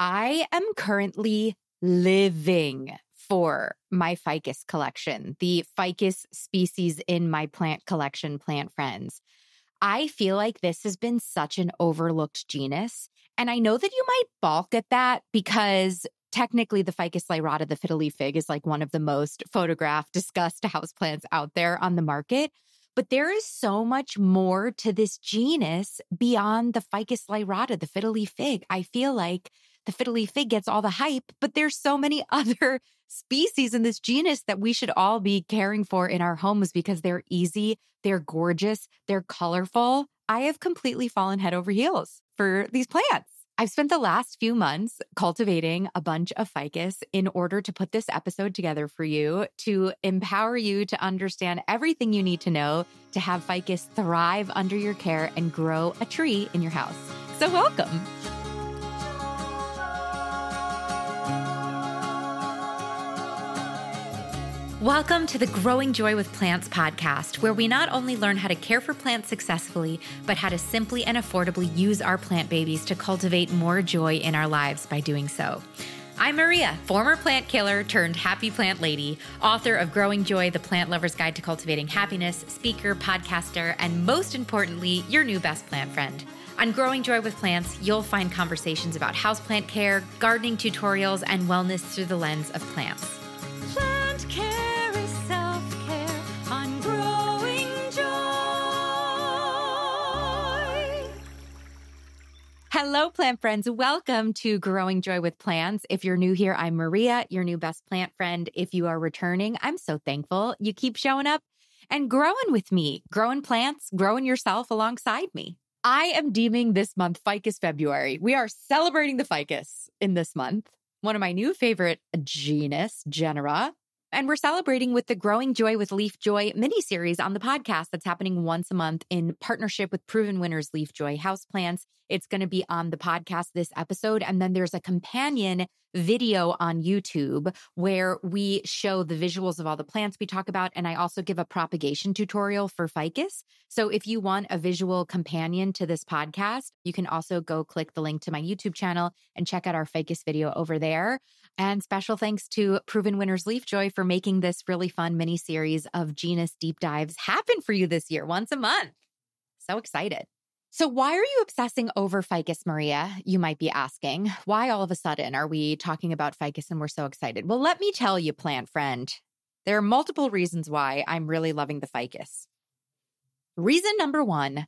I am currently living for my ficus collection, the ficus species in my plant collection, plant friends. I feel like this has been such an overlooked genus. And I know that you might balk at that because technically the Ficus lyrata, the fiddle leaf fig, is like one of the most photographed, discussed houseplants out there on the market. But there is so much more to this genus beyond the Ficus lyrata, the fiddle leaf fig. I feel like the fiddle leaf fig gets all the hype, but there's so many other species in this genus that we should all be caring for in our homes because they're easy, they're gorgeous, they're colorful. I have completely fallen head over heels for these plants. I've spent the last few months cultivating a bunch of ficus in order to put this episode together for you, to empower you to understand everything you need to know to have ficus thrive under your care and grow a tree in your house. So welcome. Welcome to the Growing Joy with Plants podcast, where we not only learn how to care for plants successfully, but how to simply and affordably use our plant babies to cultivate more joy in our lives by doing so. I'm Maria, former plant killer turned happy plant lady, author of Growing Joy, The Plant Lover's Guide to Cultivating Happiness, speaker, podcaster, and most importantly, your new best plant friend. On Growing Joy with Plants, you'll find conversations about houseplant care, gardening tutorials, and wellness through the lens of plants. Hello, plant friends. Welcome to Growing Joy with Plants. If you're new here, I'm Maria, your new best plant friend. If you are returning, I'm so thankful you keep showing up and growing with me, growing plants, growing yourself alongside me. I am deeming this month Ficus February. We are celebrating the ficus in this month, one of my new favorite genera. And we're celebrating with the Growing Joy with Leaf Joy mini-series on the podcast that's happening once a month in partnership with Proven Winners Leaf Joy Houseplants. It's going to be on the podcast this episode. And then there's a companion video on YouTube where we show the visuals of all the plants we talk about. And I also give a propagation tutorial for ficus. So if you want a visual companion to this podcast, you can also go click the link to my YouTube channel and check out our ficus video over there. And special thanks to Proven Winners Leaf Joy for making this really fun mini series of genus deep dives happen for you this year, once a month. So excited. So why are you obsessing over ficus, Maria? You might be asking. Why all of a sudden are we talking about ficus and we're so excited? Well, let me tell you, plant friend, there are multiple reasons why I'm really loving the ficus. Reason number one,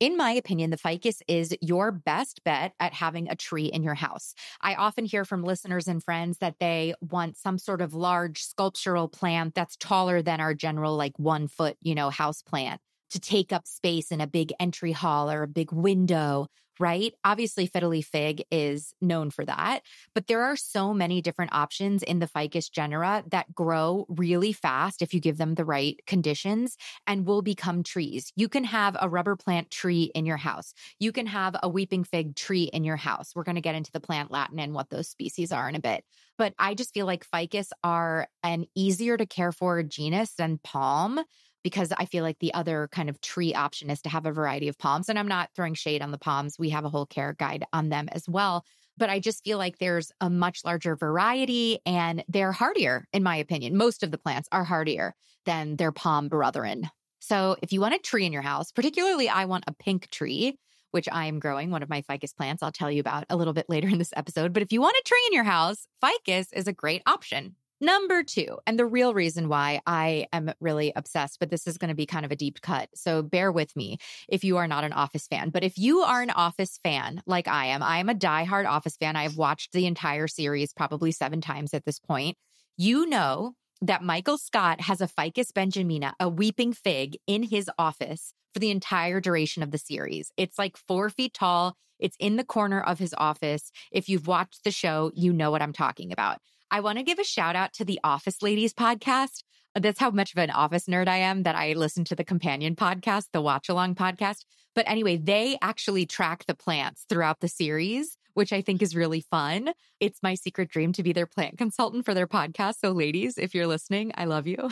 in my opinion, the ficus is your best bet at having a tree in your house. I often hear from listeners and friends that they want some sort of large sculptural plant that's taller than our general, like 1 foot, house plant, to take up space in a big entry hall or a big window, right? Obviously, fiddle leaf fig is known for that, but there are so many different options in the ficus genera that grow really fast if you give them the right conditions and will become trees. You can have a rubber plant tree in your house. You can have a weeping fig tree in your house. We're going to get into the plant Latin and what those species are in a bit. But I just feel like ficus are an easier to care for genus than palm, because I feel like the other kind of tree option is to have a variety of palms. And I'm not throwing shade on the palms. We have a whole care guide on them as well. But I just feel like there's a much larger variety and they're hardier, in my opinion. Most of the plants are hardier than their palm brethren. So if you want a tree in your house, particularly I want a pink tree, which I am growing, one of my ficus plants I'll tell you about a little bit later in this episode. But if you want a tree in your house, ficus is a great option. Number two, and the real reason why I am really obsessed, but this is going to be kind of a deep cut, so bear with me if you are not an Office fan. But if you are an Office fan like I am a diehard Office fan. I have watched the entire series probably 7 times at this point. You know that Michael Scott has a Ficus benjamina, a weeping fig, in his office for the entire duration of the series. It's like 4 feet tall. It's in the corner of his office. If you've watched the show, you know what I'm talking about. I want to give a shout out to the Office Ladies podcast. That's how much of an Office nerd I am that I listen to the companion podcast, the Watch Along podcast. But anyway, they actually track the plants throughout the series, which I think is really fun. It's my secret dream to be their plant consultant for their podcast. So ladies, if you're listening, I love you.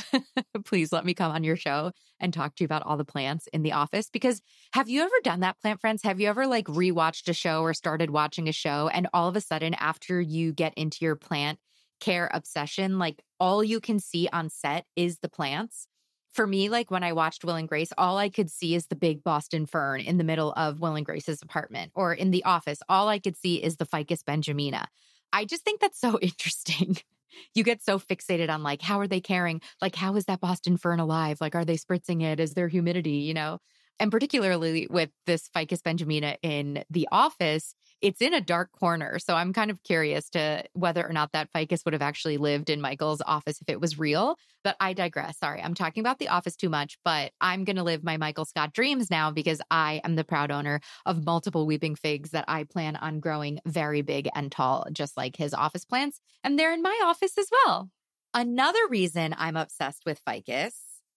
Please let me come on your show and talk to you about all the plants in The Office. Because have you ever done that, plant friends? Have you ever like rewatched a show or started watching a show and all of a sudden after you get into your plant care obsession, like all you can see on set is the plants? For me, like when I watched Will and Grace, all I could see is the big Boston fern in the middle of Will and Grace's apartment, or in The Office, all I could see is the Ficus benjamina. I just think that's so interesting. You get so fixated on like, how are they caring? Like, how is that Boston fern alive? Like, are they spritzing it? Is there humidity, you know? And particularly with this Ficus benjamina in The Office, it's in a dark corner. So I'm kind of curious to whether or not that ficus would have actually lived in Michael's office if it was real. But I digress. Sorry, I'm talking about The Office too much, but I'm going to live my Michael Scott dreams now because I am the proud owner of multiple weeping figs that I plan on growing very big and tall, just like his office plants. And they're in my office as well. Another reason I'm obsessed with ficus,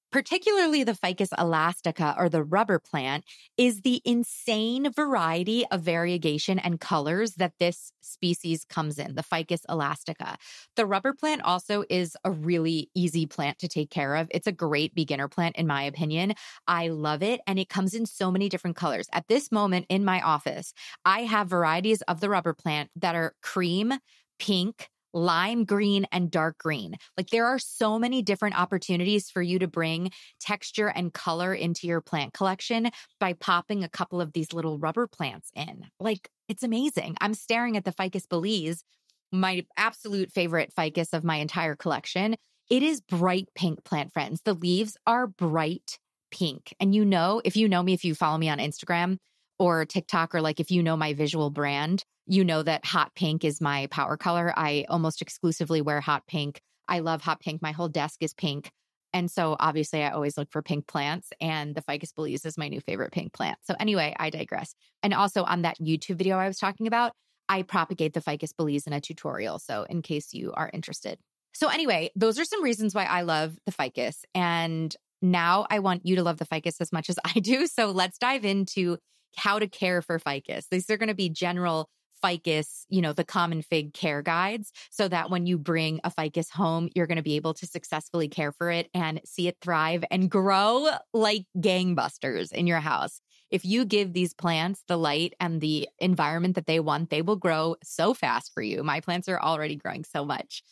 particularly the Ficus elastica or the rubber plant, is the insane variety of variegation and colors that this species comes in, the Ficus elastica. The rubber plant also is a really easy plant to take care of. It's a great beginner plant, in my opinion. I love it, and it comes in so many different colors. At this moment in my office, I have varieties of the rubber plant that are cream, pink, lime green, and dark green. Like there are so many different opportunities for you to bring texture and color into your plant collection by popping a couple of these little rubber plants in. Like it's amazing. I'm staring at the Ficus Belize, my absolute favorite ficus of my entire collection. It is bright pink, plant friends. The leaves are bright pink. And you know, if you know me, if you follow me on Instagram or TikTok, or like if you know my visual brand, you know that hot pink is my power color. I almost exclusively wear hot pink. I love hot pink. My whole desk is pink. And so obviously I always look for pink plants, and the Ficus Belize is my new favorite pink plant. So anyway, I digress. And also on that YouTube video I was talking about, I propagate the Ficus Belize in a tutorial. So in case you are interested. So anyway, those are some reasons why I love the ficus. And now I want you to love the ficus as much as I do. So let's dive into how to care for ficus. These are going to be general ficus, you know, the common fig care guides, so that when you bring a ficus home, you're going to be able to successfully care for it and see it thrive and grow like gangbusters in your house. If you give these plants the light and the environment that they want, they will grow so fast for you. My plants are already growing so much.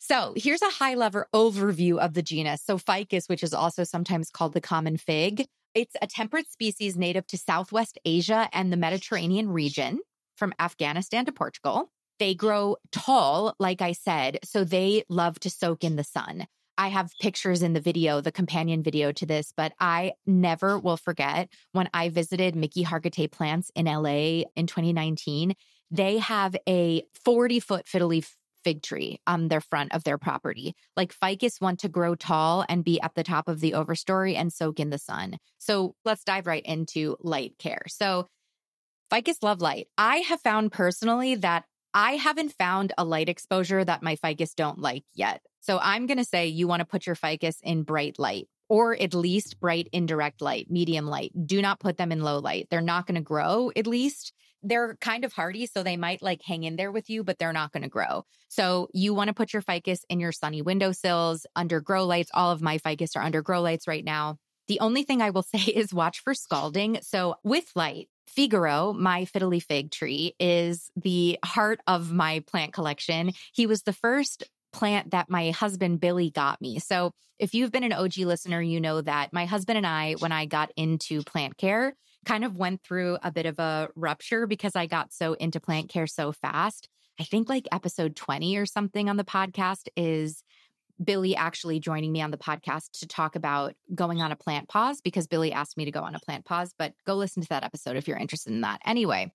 So here's a high-level overview of the genus. So ficus, which is also sometimes called the common fig, it's a temperate species native to Southwest Asia and the Mediterranean region, from Afghanistan to Portugal. They grow tall, like I said, so they love to soak in the sun. I have pictures in the video, the companion video to this, but I never will forget when I visited Mickey Hargitay Plants in LA in 2019. They have a 40-foot fiddle leaf fig tree on their front of their property. Like ficus want to grow tall and be at the top of the overstory and soak in the sun. So let's dive right into light care. So ficus love light. I have found personally that I haven't found a light exposure that my ficus don't like yet. So I'm going to say you want to put your ficus in bright light, or at least bright indirect light, medium light. Do not put them in low light. They're not going to grow, at least. They're kind of hardy, so they might like hang in there with you, but they're not going to grow. So you want to put your ficus in your sunny windowsills, under grow lights. All of my ficus are under grow lights right now. The only thing I will say is watch for scalding. So with light, Figaro, my fiddly fig tree, is the heart of my plant collection. He was the first plant that my husband Billy got me. So if you've been an OG listener, you know that my husband and I, when I got into plant care, kind of went through a bit of a rupture because I got so into plant care so fast. I think like episode 20 or something on the podcast is Billy actually joining me on the podcast to talk about going on a plant pause, because Billy asked me to go on a plant pause, but go listen to that episode if you're interested in that. Anyway,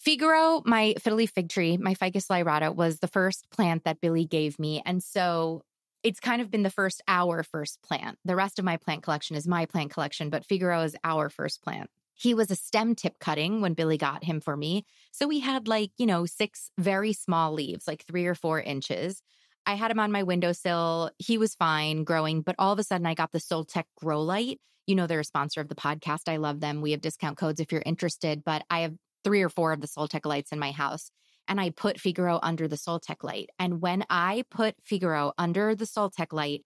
Figaro, my fiddly fig tree, my Ficus lyrata, was the first plant that Billy gave me. And so it's kind of been the first, our first plant. The rest of my plant collection is my plant collection, but Figaro is our first plant. He was a stem tip cutting when Billy got him for me. So we had like, you know, 6 very small leaves, like 3 or 4 inches. I had him on my windowsill. He was fine growing, but all of a sudden I got the Soltech grow light. You know, they're a sponsor of the podcast. I love them. We have discount codes if you're interested, but I have 3 or 4 of the Soltech lights in my house. And I put Figaro under the Soltech light. And when I put Figaro under the Soltech light,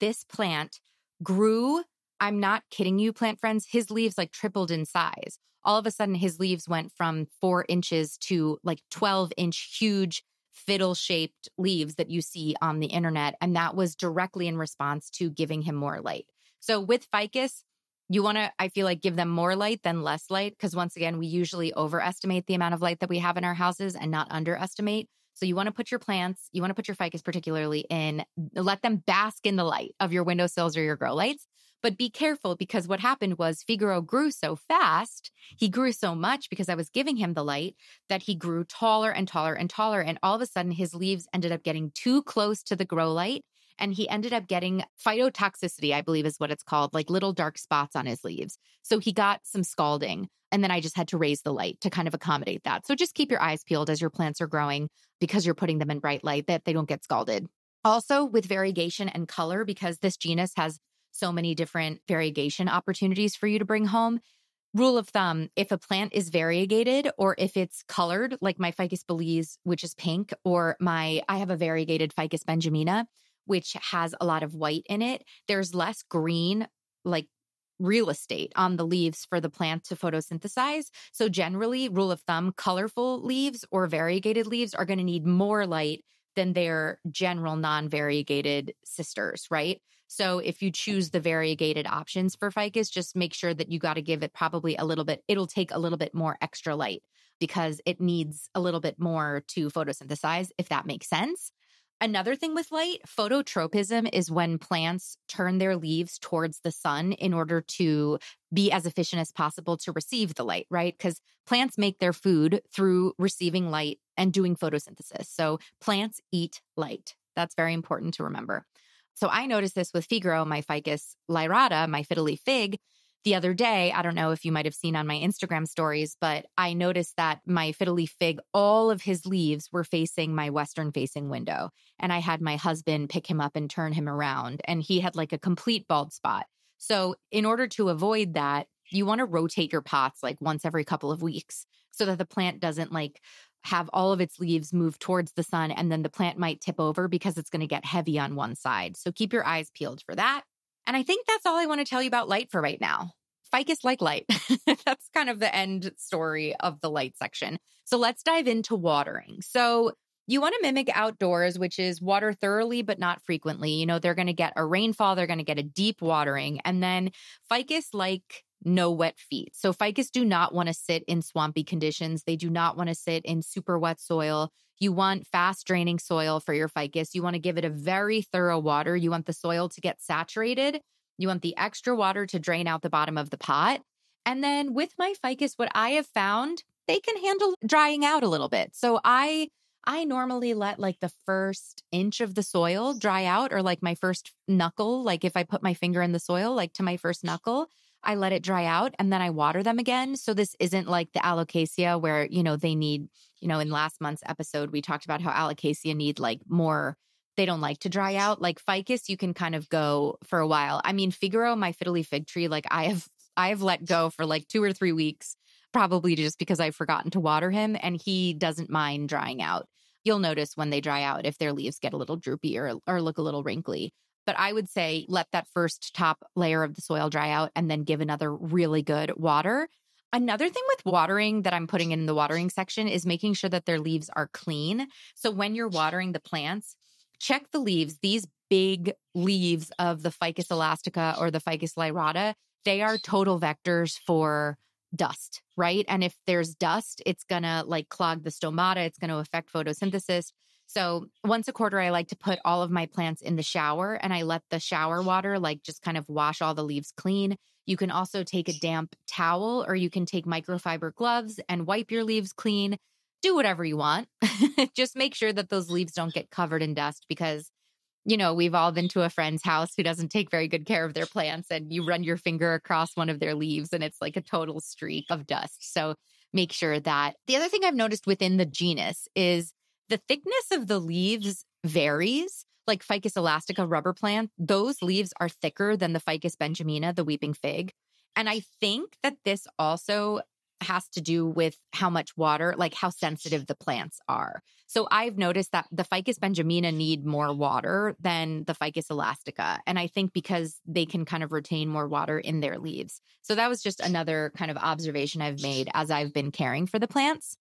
this plant grew. I'm not kidding you, plant friends. His leaves like tripled in size. All of a sudden, his leaves went from 4 inches to like 12-inch huge fiddle-shaped leaves that you see on the internet. And that was directly in response to giving him more light. So with Ficus, you want to, I feel like, give them more light than less light. Because once again, we usually overestimate the amount of light that we have in our houses and not underestimate. So you want to put your plants, you want to put your Ficus particularly in, let them bask in the light of your windowsills or your grow lights. But be careful, because what happened was Figaro grew so fast, he grew so much because I was giving him the light, that he grew taller and taller and taller. And all of a sudden, his leaves ended up getting too close to the grow light. And he ended up getting phytotoxicity, I believe is what it's called, like little dark spots on his leaves. So he got some scalding. And then I just had to raise the light to kind of accommodate that. So just keep your eyes peeled as your plants are growing, because you're putting them in bright light, that they don't get scalded. Also with variegation and color, because this genus has so many different variegation opportunities for you to bring home. Rule of thumb, if a plant is variegated or if it's colored, like my Ficus Belize, which is pink, or I have a variegated Ficus Benjamina, which has a lot of white in it, there's less green, like real estate on the leaves for the plant to photosynthesize. So generally, rule of thumb, colorful leaves or variegated leaves are going to need more light than their general non-variegated sisters, right? So if you choose the variegated options for Ficus, just make sure that you got to give it probably a little bit, it'll take a little bit more extra light because it needs a little bit more to photosynthesize, if that makes sense. Another thing with light, phototropism is when plants turn their leaves towards the sun in order to be as efficient as possible to receive the light, right? Because plants make their food through receiving light and doing photosynthesis. So plants eat light. That's very important to remember. So I noticed this with Figaro, my Ficus lyrata, my fiddly fig, the other day. I don't know if you might have seen on my Instagram stories, but I noticed that my fiddly fig, all of his leaves were facing my western-facing window. And I had my husband pick him up and turn him around. And he had like a complete bald spot. So in order to avoid that, you want to rotate your pots like once every couple of weeks so that the plant doesn't like have all of its leaves move towards the sun, and then the plant might tip over because it's going to get heavy on one side. So keep your eyes peeled for that. And I think that's all I want to tell you about light for right now. Ficus like light. That's kind of the end story of the light section. So let's dive into watering. So you want to mimic outdoors, which is water thoroughly, but not frequently. You know, they're going to get a rainfall. They're going to get a deep watering. And then Ficus like no wet feet. So Ficus do not want to sit in swampy conditions. They do not want to sit in super wet soil. You want fast draining soil for your Ficus. You want to give it a very thorough water. You want the soil to get saturated. You want the extra water to drain out the bottom of the pot. And then with my Ficus, what I have found, they can handle drying out a little bit. So I normally let like the first inch of the soil dry out, or like my first knuckle, like if I put my finger in the soil, like to my first knuckle, I let it dry out and then I water them again. So this isn't like the alocasia where, you know, they need, you know, in last month's episode, we talked about how alocasia need like more, they don't like to dry out. Like Ficus, you can kind of go for a while. I mean, Figaro, my fiddly fig tree, like I have let go for like 2 or 3 weeks, probably just because I've forgotten to water him, and he doesn't mind drying out. You'll notice when they dry out if their leaves get a little droopy or look a little wrinkly. But I would say let that first top layer of the soil dry out and then give another really good water. Another thing with watering that I'm putting in the watering section is making sure that their leaves are clean. So when you're watering the plants, check the leaves. These big leaves of the Ficus elastica or the Ficus lyrata, they are total vectors for dust, right? And if there's dust, it's going to like clog the stomata. It's going to affect photosynthesis. So once a quarter, I like to put all of my plants in the shower, and I let the shower water like just kind of wash all the leaves clean. You can also take a damp towel, or you can take microfiber gloves and wipe your leaves clean. Do whatever you want. Just make sure that those leaves don't get covered in dust, because, you know, we've all been to a friend's house who doesn't take very good care of their plants, and you run your finger across one of their leaves and it's like a total streak of dust. So make sure that. The other thing I've noticed within the genus is the thickness of the leaves varies. Like Ficus elastica rubber plant, those leaves are thicker than the Ficus benjamina, the weeping fig. And I think that this also has to do with how much water, like how sensitive the plants are. So I've noticed that the Ficus benjamina need more water than the Ficus elastica. And I think because they can kind of retain more water in their leaves. So that was just another kind of observation I've made as I've been caring for the plants.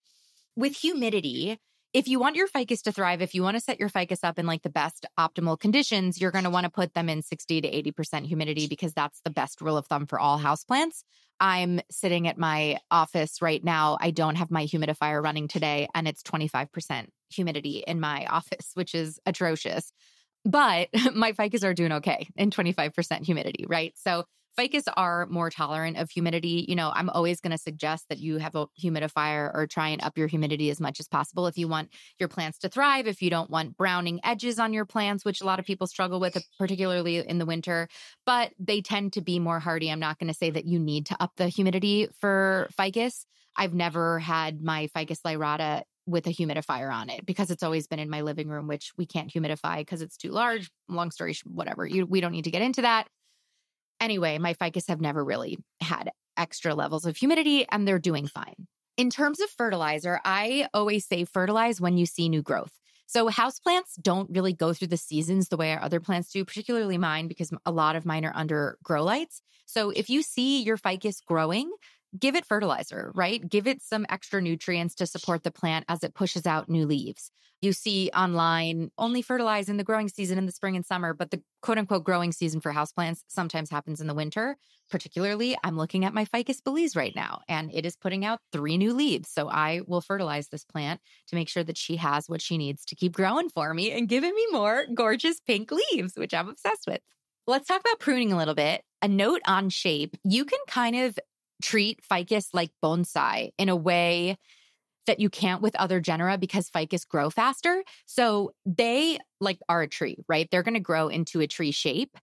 With humidity, if you want your ficus to thrive, if you want to set your ficus up in like the best optimal conditions, you're going to want to put them in 60 to 80% humidity because that's the best rule of thumb for all houseplants. I'm sitting at my office right now. I don't have my humidifier running today, and it's 25% humidity in my office, which is atrocious. But my ficus are doing okay in 25% humidity, right? So ficus are more tolerant of humidity. You know, I'm always going to suggest that you have a humidifier or try and up your humidity as much as possible if you want your plants to thrive, if you don't want browning edges on your plants, which a lot of people struggle with, particularly in the winter, but they tend to be more hardy. I'm not going to say that you need to up the humidity for ficus. I've never had my Ficus lyrata with a humidifier on it because it's always been in my living room, which we can't humidify because it's too large. Long story, whatever. We don't need to get into that. Anyway, my ficus have never really had extra levels of humidity and they're doing fine. In terms of fertilizer, I always say fertilize when you see new growth. So houseplants don't really go through the seasons the way our other plants do, particularly mine, because a lot of mine are under grow lights. So if you see your ficus growing, give it fertilizer, right? Give it some extra nutrients to support the plant as it pushes out new leaves. You see online, only fertilize in the growing season in the spring and summer, but the quote-unquote growing season for houseplants sometimes happens in the winter. Particularly, I'm looking at my Ficus Belize right now, and it is putting out 3 new leaves. So I will fertilize this plant to make sure that she has what she needs to keep growing for me and giving me more gorgeous pink leaves, which I'm obsessed with. Let's talk about pruning a little bit. A note on shape. You can kind of treat ficus like bonsai in a way that you can't with other genera because ficus grow faster. So they like are a tree, right? They're going to grow into a tree shape.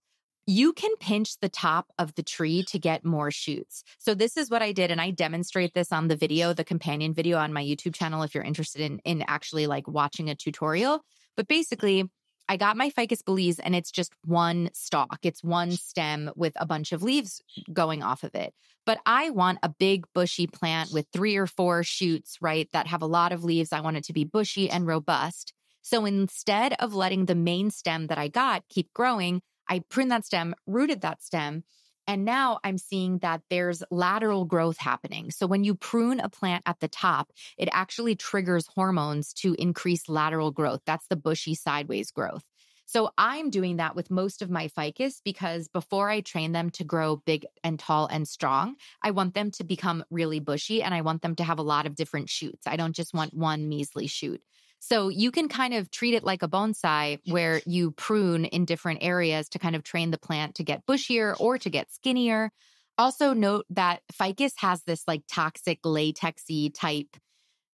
You can pinch the top of the tree to get more shoots. So this is what I did. And I demonstrate this on the video, the companion video on my YouTube channel, if you're interested in actually like watching a tutorial. But basically, I got my Ficus Belize and it's just one stalk. It's one stem with a bunch of leaves going off of it. But I want a big bushy plant with 3 or 4 shoots, right, that have a lot of leaves. I want it to be bushy and robust. So instead of letting the main stem that I got keep growing, I pruned that stem, rooted that stem, and now I'm seeing that there's lateral growth happening. So when you prune a plant at the top, it actually triggers hormones to increase lateral growth. That's the bushy sideways growth. So I'm doing that with most of my ficus because before I train them to grow big and tall and strong, I want them to become really bushy and I want them to have a lot of different shoots. I don't just want one measly shoot. So you can kind of treat it like a bonsai where you prune in different areas to kind of train the plant to get bushier or to get skinnier. Also note that ficus has this like toxic latexy type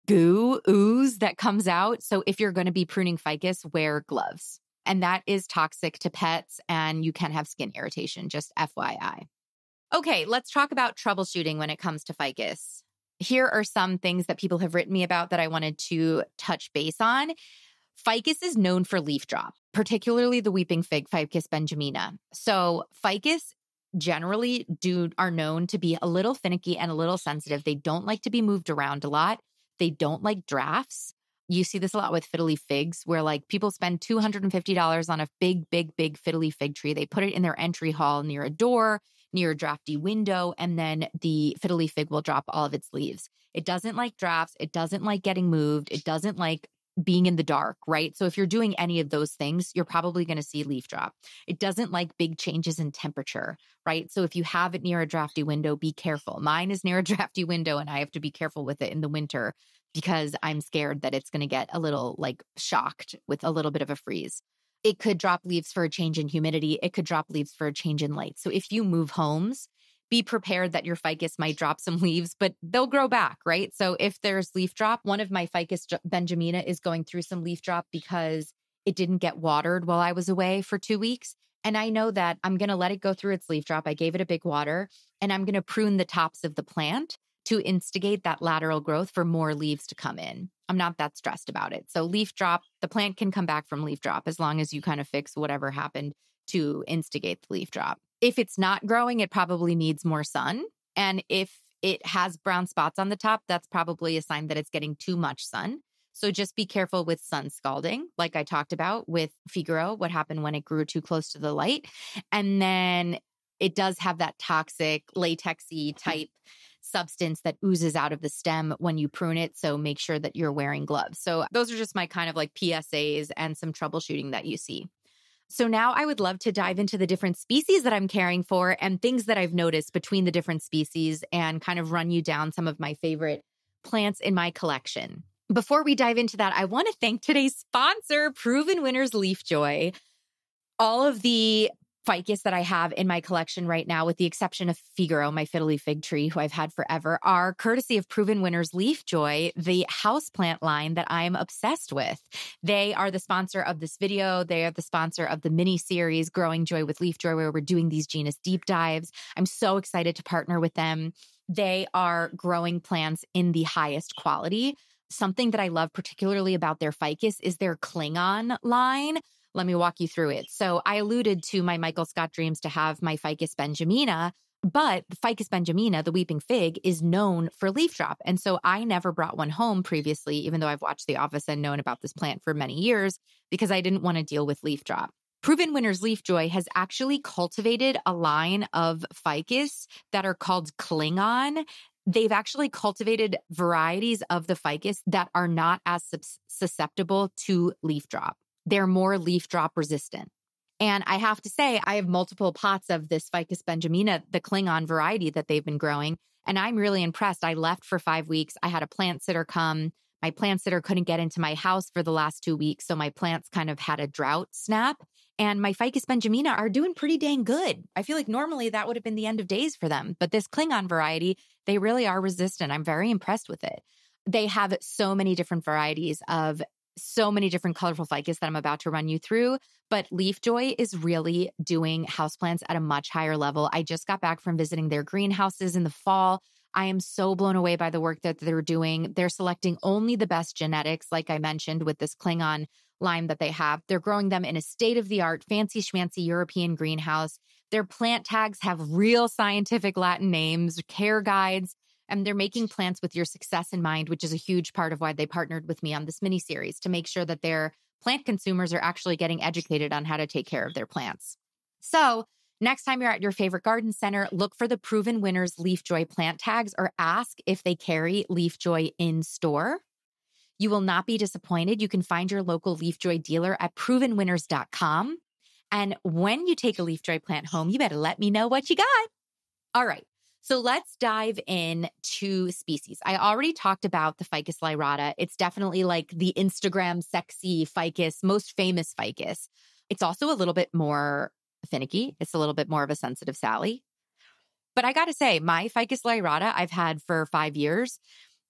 goo, ooze that comes out. So if you're going to be pruning ficus, wear gloves. And that is toxic to pets and you can have skin irritation, just FYI. Okay, let's talk about troubleshooting when it comes to ficus. Here are some things that people have written me about that I wanted to touch base on. Ficus is known for leaf drop, particularly the weeping fig, Ficus benjamina. So ficus generally are known to be a little finicky and a little sensitive. They don't like to be moved around a lot. They don't like drafts. You see this a lot with fiddly figs where like people spend $250 on a big fiddly fig tree. They put it in their entry hall near a door, near a drafty window, and then the fiddly fig will drop all of its leaves. It doesn't like drafts. It doesn't like getting moved. It doesn't like being in the dark, right? So if you're doing any of those things, you're probably going to see leaf drop. It doesn't like big changes in temperature, right? So if you have it near a drafty window, be careful. Mine is near a drafty window and I have to be careful with it in the winter because I'm scared that it's going to get a little like shocked with a little bit of a freeze. It could drop leaves for a change in humidity. It could drop leaves for a change in light. So if you move homes, be prepared that your ficus might drop some leaves, but they'll grow back, right? So if there's leaf drop, one of my Ficus benjamina is going through some leaf drop because it didn't get watered while I was away for 2 weeks. And I know that I'm going to let it go through its leaf drop. I gave it a big water and I'm going to prune the tops of the plant to instigate that lateral growth for more leaves to come in. I'm not that stressed about it. So leaf drop, the plant can come back from leaf drop as long as you kind of fix whatever happened to instigate the leaf drop. If it's not growing, it probably needs more sun. And if it has brown spots on the top, that's probably a sign that it's getting too much sun. So just be careful with sun scalding, like I talked about with Figaro, what happened when it grew too close to the light. And then it does have that toxic latexy type substance that oozes out of the stem when you prune it. So make sure that you're wearing gloves. So those are just my kind of like PSAs and some troubleshooting that you see. So now I would love to dive into the different species that I'm caring for and things that I've noticed between the different species and kind of run you down some of my favorite plants in my collection. Before we dive into that, I want to thank today's sponsor, Proven Winners Leaf Joy. All of the ficus that I have in my collection right now, with the exception of Figaro, my fiddly fig tree, who I've had forever, are courtesy of Proven Winners Leaf Joy, the houseplant line that I'm obsessed with. They are the sponsor of this video. They are the sponsor of the mini series Growing Joy with Leaf Joy, where we're doing these genus deep dives. I'm so excited to partner with them. They are growing plants in the highest quality. Something that I love particularly about their ficus is their Klingon line. Let me walk you through it. So I alluded to my Michael Scott dreams to have my Ficus Benjamina, but the Ficus Benjamina, the weeping fig, is known for leaf drop. And so I never brought one home previously, even though I've watched The Office and known about this plant for many years, because I didn't want to deal with leaf drop. Proven Winners Leaf Joy has actually cultivated a line of ficus that are called Klingon. They've actually cultivated varieties of the ficus that are not as susceptible to leaf drop. They're more leaf drop resistant. And I have to say, I have multiple pots of this Ficus Benjamina, the Klingon variety that they've been growing, and I'm really impressed. I left for 5 weeks. I had a plant sitter come. My plant sitter couldn't get into my house for the last 2 weeks, so my plants kind of had a drought snap. And my Ficus Benjamina are doing pretty dang good. I feel like normally that would have been the end of days for them. But this Klingon variety, they really are resistant. I'm very impressed with it. They have so many different varieties of so many different colorful ficus that I'm about to run you through. But Leaf Joy is really doing houseplants at a much higher level. I just got back from visiting their greenhouses in the fall. I am so blown away by the work that they're doing. They're selecting only the best genetics, like I mentioned, with this Klingon lime that they have. They're growing them in a state-of-the-art, fancy-schmancy European greenhouse. Their plant tags have real scientific Latin names, care guides, and they're making plants with your success in mind, which is a huge part of why they partnered with me on this mini-series, to make sure that their plant consumers are actually getting educated on how to take care of their plants. So next time you're at your favorite garden center, look for the Proven Winners Leaf Joy plant tags or ask if they carry Leaf Joy in store. You will not be disappointed. You can find your local Leaf Joy dealer at provenwinners.com. And when you take a Leaf Joy plant home, you better let me know what you got. All right, so let's dive in to species. I already talked about the Ficus lyrata. It's definitely like the Instagram sexy ficus, most famous ficus. It's also a little bit more finicky. It's a little bit more of a sensitive Sally. But I got to say, my Ficus lyrata I've had for 5 years.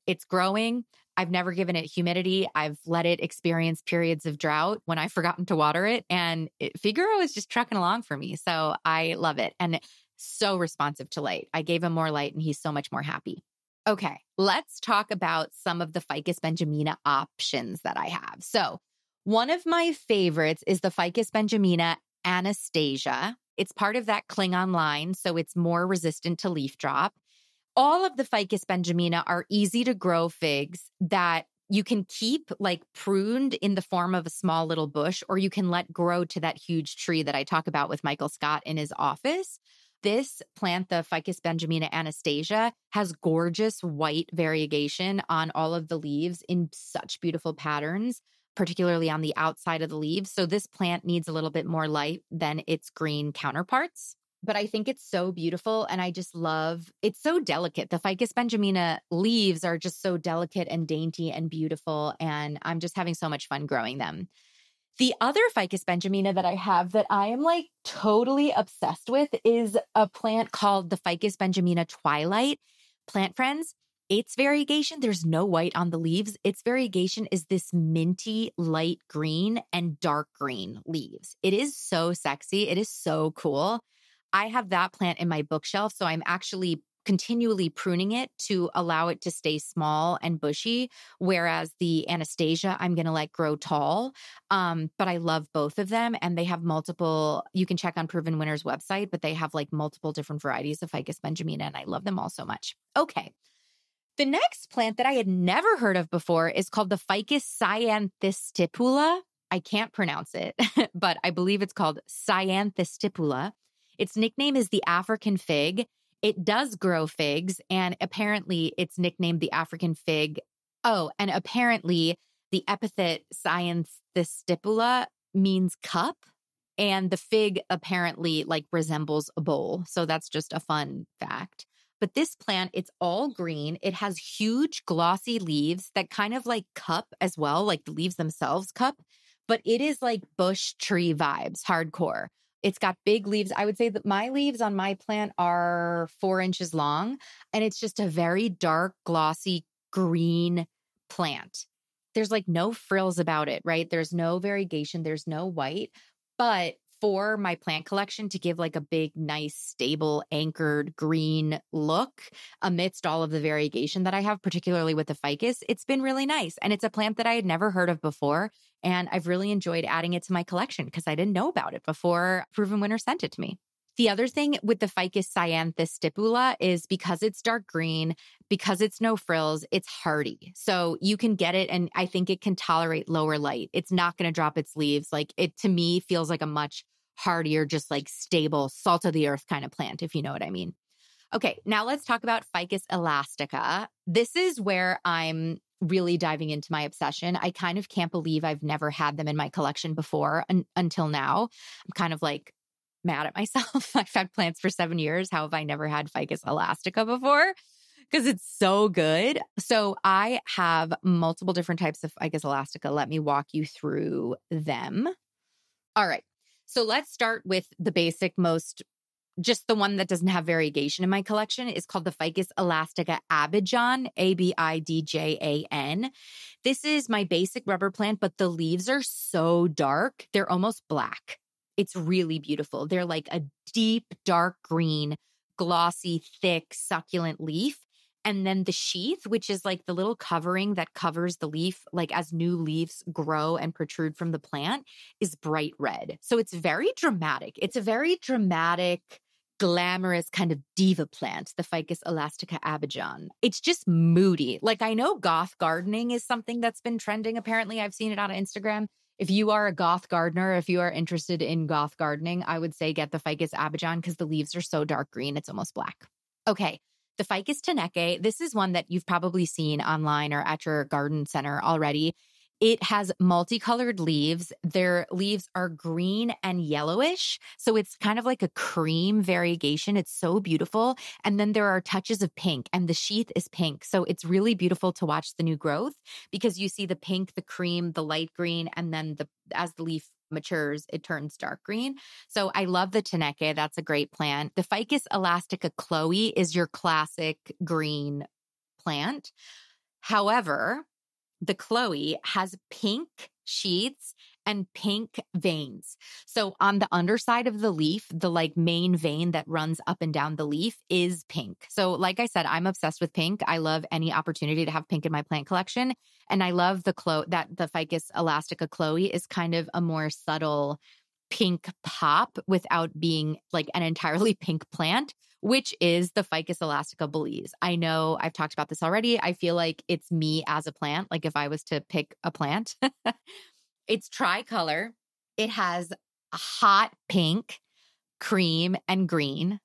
It's growing. I've never given it humidity. I've let it experience periods of drought when I've forgotten to water it. And Figaro is just trucking along for me. So I love it. And so responsive to light. I gave him more light and he's so much more happy. Okay, let's talk about some of the Ficus Benjamina options that I have. So one of my favorites is the Ficus Benjamina Anastasia. It's part of that Klingon line, so it's more resistant to leaf drop. All of the Ficus Benjamina are easy to grow figs that you can keep like pruned in the form of a small little bush, or you can let grow to that huge tree that I talk about with Michael Scott in his office. This plant, the Ficus Benjamina Anastasia, has gorgeous white variegation on all of the leaves in such beautiful patterns, particularly on the outside of the leaves. So this plant needs a little bit more light than its green counterparts. But I think it's so beautiful and I just love, it's so delicate. The Ficus Benjamina leaves are just so delicate and dainty and beautiful, and I'm just having so much fun growing them. The other Ficus Benjamina that I have that I am like totally obsessed with is a plant called the Ficus Benjamina Twilight. Plant friends, its variegation, there's no white on the leaves. Its variegation is this minty, light green and dark green leaves. It is so sexy. It is so cool. I have that plant in my bookshelf, so I'm actually continually pruning it to allow it to stay small and bushy, whereas the Anastasia, I'm going to let grow tall. But I love both of them, and they have multiple, you can check on Proven Winners website, but they have like multiple different varieties of Ficus Benjamina, and I love them all so much. Okay. The next plant that I had never heard of before is called the Ficus cyathistipula. I can't pronounce it, but I believe it's called cyathistipula. Its nickname is the African fig. It does grow figs, and apparently it's nicknamed the African fig. Oh, and apparently the epithet cyathistipula means cup, and the fig apparently like resembles a bowl. So that's just a fun fact. But this plant, it's all green. It has huge glossy leaves that kind of like cup as well, like the leaves themselves cup, but it is like bush tree vibes, hardcore. It's got big leaves. I would say that my leaves on my plant are 4 inches long, and it's just a very dark, glossy, green plant. There's like no frills about it, right? There's no variegation. There's no white. But for my plant collection to give like a big, nice, stable, anchored green look amidst all of the variegation that I have, particularly with the ficus, it's been really nice. And it's a plant that I had never heard of before. And I've really enjoyed adding it to my collection because I didn't know about it before Proven Winner sent it to me. The other thing with the Ficus cyathistipula is because it's dark green, because it's no frills, it's hardy. So you can get it, and I think it can tolerate lower light. It's not going to drop its leaves. Like, it to me feels like a much hardier, just like stable, salt of the earth kind of plant, if you know what I mean. Okay, now let's talk about Ficus elastica. This is where I'm really diving into my obsession. I kind of can't believe I've never had them in my collection before until now. I'm kind of like mad at myself. I've had plants for 7 years. How have I never had Ficus elastica before? Because it's so good. So I have multiple different types of Ficus elastica. Let me walk you through them. All right. So let's start with the basic most, just the one that doesn't have variegation in my collection, is called the Ficus elastica Abidjan, A-B-I-D-J-A-N. This is my basic rubber plant, but the leaves are so dark. They're almost black. It's really beautiful. They're like a deep, dark green, glossy, thick, succulent leaf. And then the sheath, which is like the little covering that covers the leaf, like as new leaves grow and protrude from the plant, is bright red. So it's very dramatic. It's a very dramatic, glamorous kind of diva plant, the Ficus elastica Abidjan. It's just moody. Like, I know goth gardening is something that's been trending. Apparently, I've seen it on Instagram. If you are a goth gardener, if you are interested in goth gardening, I would say get the Ficus Abidjan because the leaves are so dark green, it's almost black. Okay. The Ficus Tineke, this is one that you've probably seen online or at your garden center already. It has multicolored leaves. Their leaves are green and yellowish, so it's kind of like a cream variegation. It's so beautiful. And then there are touches of pink, and the sheath is pink. So it's really beautiful to watch the new growth because you see the pink, the cream, the light green, and then as the leaf matures, it turns dark green. So I love the Tineke. That's a great plant. The Ficus elastica Chloe is your classic green plant. However, the Chloe has pink sheaths and pink veins. So on the underside of the leaf, the like main vein that runs up and down the leaf is pink. So like I said, I'm obsessed with pink. I love any opportunity to have pink in my plant collection. And I love that the Ficus elastica Chloe is kind of a more subtle pink pop without being like an entirely pink plant, which is the Ficus elastica Belize. I know I've talked about this already. I feel like it's me as a plant, like if I was to pick a plant. It's tricolor. It has a hot pink, cream, and green.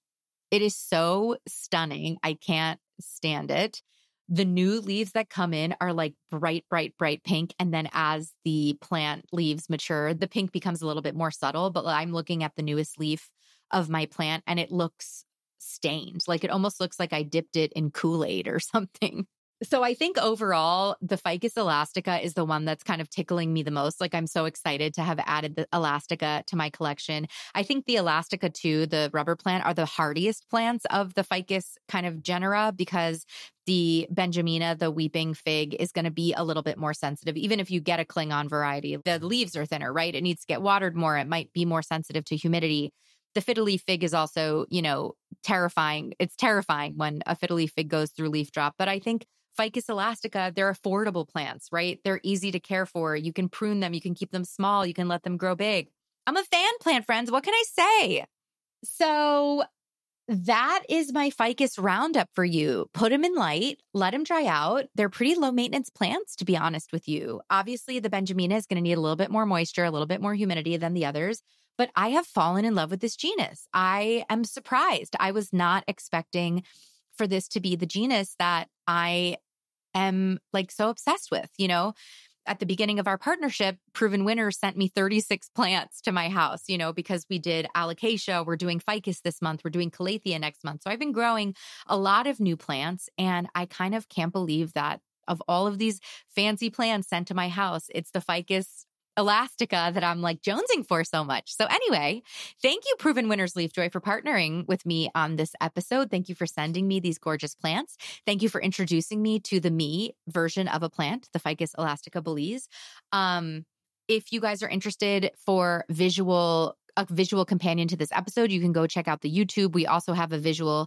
It is so stunning. I can't stand it. The new leaves that come in are like bright, bright, bright pink. And then as the plant leaves mature, the pink becomes a little bit more subtle. But I'm looking at the newest leaf of my plant and it looks stained. Like, it almost looks like I dipped it in Kool-Aid or something. So I think overall, the Ficus elastica is the one that's kind of tickling me the most. Like, I'm so excited to have added the elastica to my collection. I think the elastica too, the rubber plant, are the hardiest plants of the ficus kind of genera because the Benjamina, the weeping fig, is going to be a little bit more sensitive. Even if you get a Klingon variety, the leaves are thinner, right? It needs to get watered more. It might be more sensitive to humidity. The fiddly fig is also, you know, terrifying. It's terrifying when a fiddly fig goes through leaf drop. But I think Ficus elastica, they're affordable plants, right? They're easy to care for. You can prune them. You can keep them small. You can let them grow big. I'm a fan, plant friends. What can I say? So that is my Ficus roundup for you. Put them in light, let them dry out. They're pretty low maintenance plants, to be honest with you. Obviously, the Benjamina is going to need a little bit more moisture, a little bit more humidity than the others, but I have fallen in love with this genus. I am surprised. I was not expecting for this to be the genus that I am like so obsessed with, you know? At the beginning of our partnership, Proven Winners sent me 36 plants to my house, you know, because we did alocasia, we're doing ficus this month, we're doing calathea next month. So I've been growing a lot of new plants, and I kind of can't believe that of all of these fancy plants sent to my house, it's the Ficus elastica that I'm like jonesing for so much. So anyway, thank you, Proven Winners Leaf Joy, for partnering with me on this episode. Thank you for sending me these gorgeous plants. Thank you for introducing me to the me version of a plant, the Ficus elastica Belize. If you guys are interested for a visual companion to this episode, you can go check out the YouTube. We also have a visual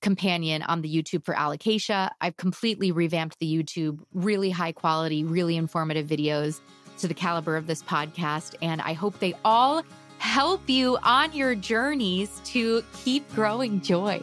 companion on the YouTube for alocasia. I've completely revamped the YouTube, really high quality, really informative videos to the caliber of this podcast. And I hope they all help you on your journeys to keep growing joy.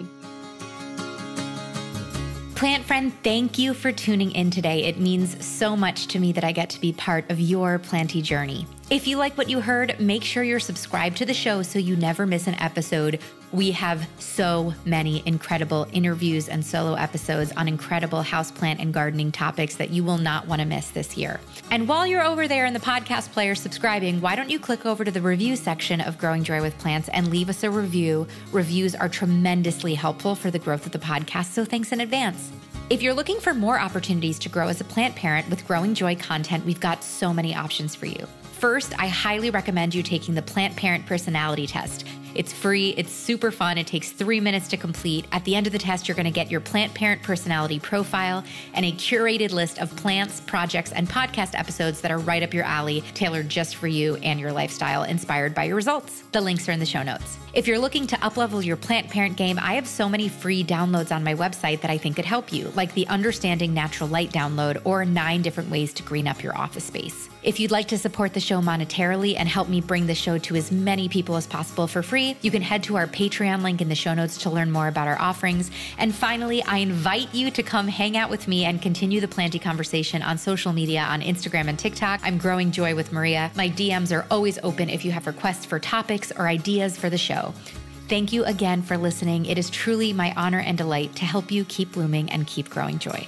Plant friend, thank you for tuning in today. It means so much to me that I get to be part of your planty journey. If you like what you heard, make sure you're subscribed to the show so you never miss an episode. We have so many incredible interviews and solo episodes on incredible houseplant and gardening topics that you will not want to miss this year. And while you're over there in the podcast player subscribing, why don't you click over to the review section of Growing Joy with Plants and leave us a review. Reviews are tremendously helpful for the growth of the podcast, so thanks in advance. If you're looking for more opportunities to grow as a plant parent with Growing Joy content, we've got so many options for you. First, I highly recommend you taking the Plant Parent Personality Test. It's free, it's super fun, it takes 3 minutes to complete. At the end of the test, you're gonna get your plant parent personality profile and a curated list of plants, projects, and podcast episodes that are right up your alley, tailored just for you and your lifestyle, inspired by your results. The links are in the show notes. If you're looking to uplevel your plant parent game, I have so many free downloads on my website that I think could help you, like the Understanding Natural Light download or 9 different ways to green up your office space. If you'd like to support the show monetarily and help me bring the show to as many people as possible for free, you can head to our Patreon link in the show notes to learn more about our offerings. And finally, I invite you to come hang out with me and continue the planty conversation on social media, on Instagram and TikTok. I'm Growing Joy with Maria. My DMs are always open if you have requests for topics or ideas for the show. Thank you again for listening. It is truly my honor and delight to help you keep blooming and keep growing joy.